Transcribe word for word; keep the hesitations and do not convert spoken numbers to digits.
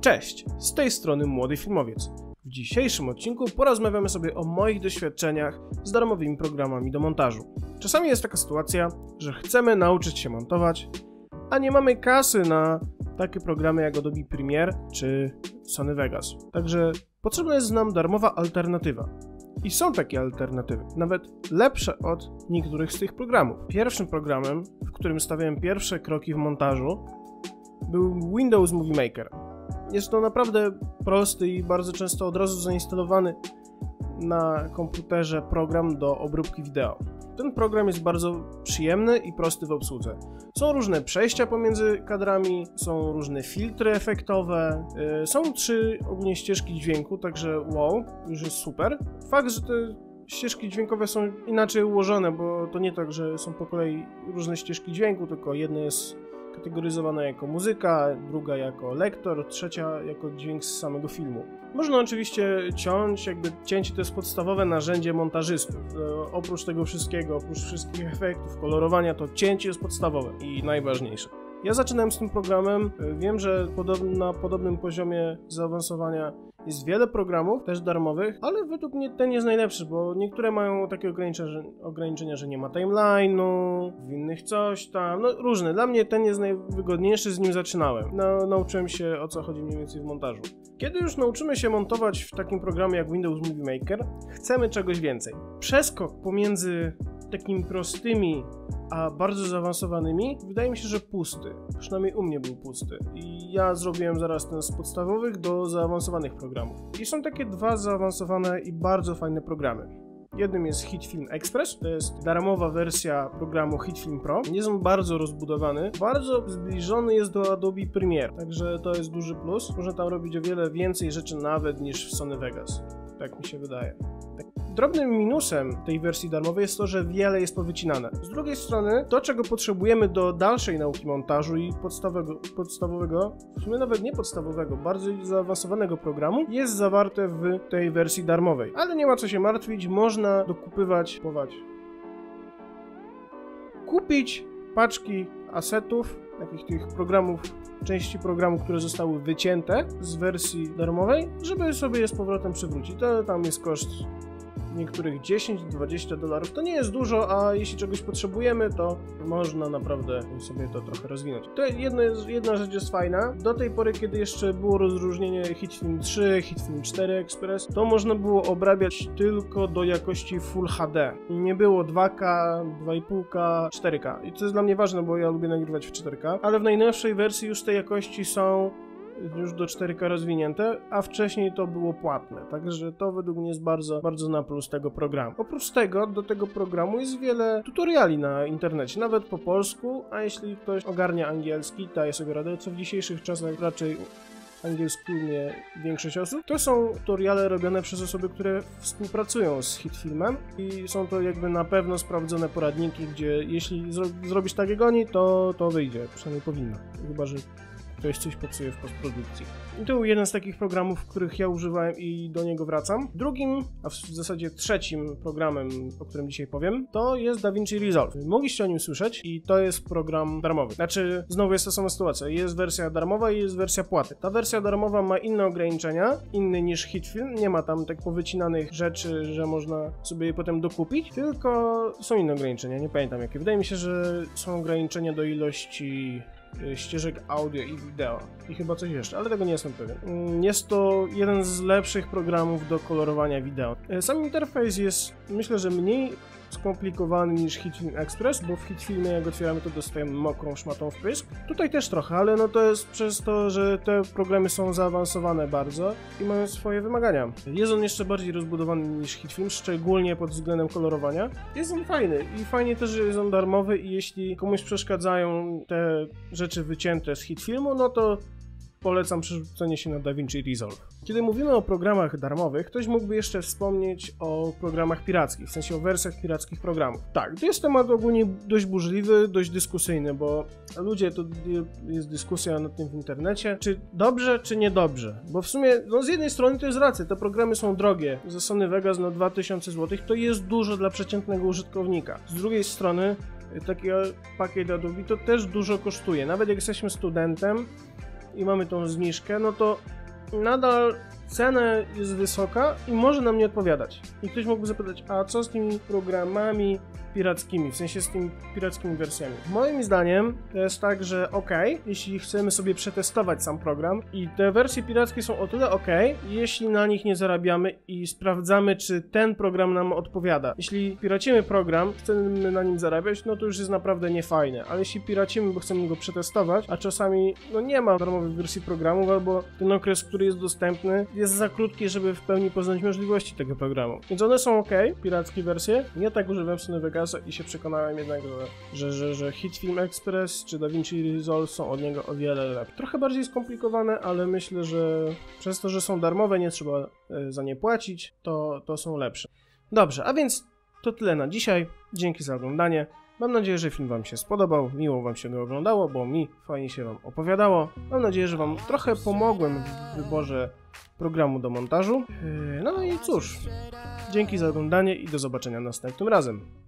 Cześć, z tej strony Młody Filmowiec. W dzisiejszym odcinku porozmawiamy sobie o moich doświadczeniach z darmowymi programami do montażu. Czasami jest taka sytuacja, że chcemy nauczyć się montować, a nie mamy kasy na takie programy jak Adobe Premiere czy Sony Vegas. Także potrzebna jest nam darmowa alternatywa. I są takie alternatywy, nawet lepsze od niektórych z tych programów. Pierwszym programem, w którym stawiałem pierwsze kroki w montażu, był Windows Movie Maker. Jest to naprawdę prosty i bardzo często od razu zainstalowany na komputerze program do obróbki wideo. Ten program jest bardzo przyjemny i prosty w obsłudze. Są różne przejścia pomiędzy kadrami, są różne filtry efektowe, yy, są trzy ogólnie ścieżki dźwięku, także wow, już jest super. Fakt, że te ścieżki dźwiękowe są inaczej ułożone, bo to nie tak, że są po kolei różne ścieżki dźwięku, tylko jedna jest kategoryzowana jako muzyka, druga jako lektor, trzecia jako dźwięk z samego filmu. Można oczywiście ciąć, jakby cięcie to jest podstawowe narzędzie montażystów. E, oprócz tego wszystkiego, oprócz wszystkich efektów, kolorowania, to cięcie jest podstawowe i najważniejsze. Ja zaczynałem z tym programem, wiem, że na podobnym poziomie zaawansowania jest wiele programów, też darmowych, ale według mnie ten jest najlepszy, bo niektóre mają takie ograniczenia, że nie ma timeline'u, w innych coś tam, no różne. Dla mnie ten jest najwygodniejszy, z nim zaczynałem. No, nauczyłem się, o co chodzi mniej więcej w montażu. Kiedy już nauczymy się montować w takim programie jak Windows Movie Maker, chcemy czegoś więcej. Przeskok pomiędzy takimi prostymi a bardzo zaawansowanymi wydaje mi się, że pusty. Przynajmniej u mnie był pusty. I ja zrobiłem zaraz ten z podstawowych do zaawansowanych programów. I są takie dwa zaawansowane i bardzo fajne programy. Jednym jest HitFilm Express, to jest darmowa wersja programu HitFilm Pro. Jest on bardzo rozbudowany, bardzo zbliżony jest do Adobe Premiere, także to jest duży plus. Można tam robić o wiele więcej rzeczy nawet niż w Sony Vegas, tak mi się wydaje. Drobnym minusem tej wersji darmowej jest to, że wiele jest powycinane. Z drugiej strony to, czego potrzebujemy do dalszej nauki montażu i podstawowego, podstawowego w sumie nawet nie podstawowego, bardzo zaawansowanego programu jest zawarte w tej wersji darmowej. Ale nie ma co się martwić, można dokupywać, kupować, kupić paczki asetów, takich tych programów, części programu, które zostały wycięte z wersji darmowej, żeby sobie je z powrotem przywrócić. To tam jest koszt niektórych dziesięć do dwudziestu dolarów, to nie jest dużo, a jeśli czegoś potrzebujemy, to można naprawdę sobie to trochę rozwinąć. To jedna, jedna rzecz jest fajna. Do tej pory, kiedy jeszcze było rozróżnienie HitFilm trzy, HitFilm cztery Express, to można było obrabiać tylko do jakości Full H D. Nie było dwa K, dwa i pół K, cztery K. I to jest dla mnie ważne, bo ja lubię nagrywać w cztery K, ale w najnowszej wersji już te jakości są już do cztery K rozwinięte, a wcześniej to było płatne, także to według mnie jest bardzo, bardzo na plus tego programu. Oprócz tego, do tego programu jest wiele tutoriali na internecie, nawet po polsku, a jeśli ktoś ogarnia angielski, daje sobie radę, co w dzisiejszych czasach raczej angielskimi większość osób, to są tutoriale robione przez osoby, które współpracują z HitFilmem i są to jakby na pewno sprawdzone poradniki, gdzie jeśli zro zrobisz tak jak oni, to, to wyjdzie, przynajmniej powinno, chyba że ktoś coś popsuje w postprodukcji. I to był jeden z takich programów, których ja używałem i do niego wracam. Drugim, a w zasadzie trzecim programem, o którym dzisiaj powiem, to jest DaVinci Resolve. Mogliście o nim słyszeć i to jest program darmowy. Znaczy, znowu jest ta sama sytuacja. Jest wersja darmowa i jest wersja płaty. Ta wersja darmowa ma inne ograniczenia, inny niż HitFilm. Nie ma tam tak powycinanych rzeczy, że można sobie je potem dokupić, tylko są inne ograniczenia, nie pamiętam jakie. Wydaje mi się, że są ograniczenia do ilości ścieżek audio i wideo i chyba coś jeszcze, ale tego nie jestem pewien. Jest to jeden z lepszych programów do kolorowania wideo. Sam interfejs jest, myślę, że mniej skomplikowany niż HitFilm Express, bo w HitFilmie jak otwieramy, to dostajemy mokrą szmatą w pysk. Tutaj też trochę, ale no to jest przez to, że te programy są zaawansowane bardzo i mają swoje wymagania. Jest on jeszcze bardziej rozbudowany niż HitFilm, szczególnie pod względem kolorowania. Jest on fajny i fajnie też, że jest on darmowy i jeśli komuś przeszkadzają te rzeczy wycięte z HitFilmu, no to polecam przerzucenie się na DaVinci Resolve. Kiedy mówimy o programach darmowych, ktoś mógłby jeszcze wspomnieć o programach pirackich, w sensie o wersjach pirackich programów. Tak, to jest temat ogólnie dość burzliwy, dość dyskusyjny, bo ludzie, to jest dyskusja nad tym w internecie, czy dobrze, czy niedobrze. Bo w sumie, no z jednej strony to jest racja, te programy są drogie. Za Sony Vegas na dwa tysiące złotych to jest dużo dla przeciętnego użytkownika. Z drugiej strony, taki pakiet Adobe to też dużo kosztuje. Nawet jak jesteśmy studentem, i mamy tą zniżkę, no to nadal cena jest wysoka i może nam nie odpowiadać. I ktoś mógłby zapytać, a co z tymi programami pirackimi, w sensie z tymi pirackimi wersjami? Moim zdaniem to jest tak, że ok, jeśli chcemy sobie przetestować sam program i te wersje pirackie są o tyle ok, jeśli na nich nie zarabiamy i sprawdzamy, czy ten program nam odpowiada. Jeśli piracimy program, chcemy na nim zarabiać, no to już jest naprawdę niefajne, ale jeśli piracimy, bo chcemy go przetestować, a czasami no nie ma darmowych wersji programów, albo ten okres, który jest dostępny, jest za krótki, żeby w pełni poznać możliwości tego programu. Więc one są ok, pirackie wersje. Ja tak używam Sony Vegasa i się przekonałem jednak, że, że, że HitFilm Express czy DaVinci Resolve są od niego o wiele lepsze. Trochę bardziej skomplikowane, ale myślę, że przez to, że są darmowe, nie trzeba za nie płacić, to, to są lepsze. Dobrze, a więc to tyle na dzisiaj. Dzięki za oglądanie. Mam nadzieję, że film wam się spodobał, miło wam się go oglądało, bo mi fajnie się wam opowiadało. Mam nadzieję, że wam trochę pomogłem w wyborze programu do montażu. No i cóż, dzięki za oglądanie i do zobaczenia następnym razem.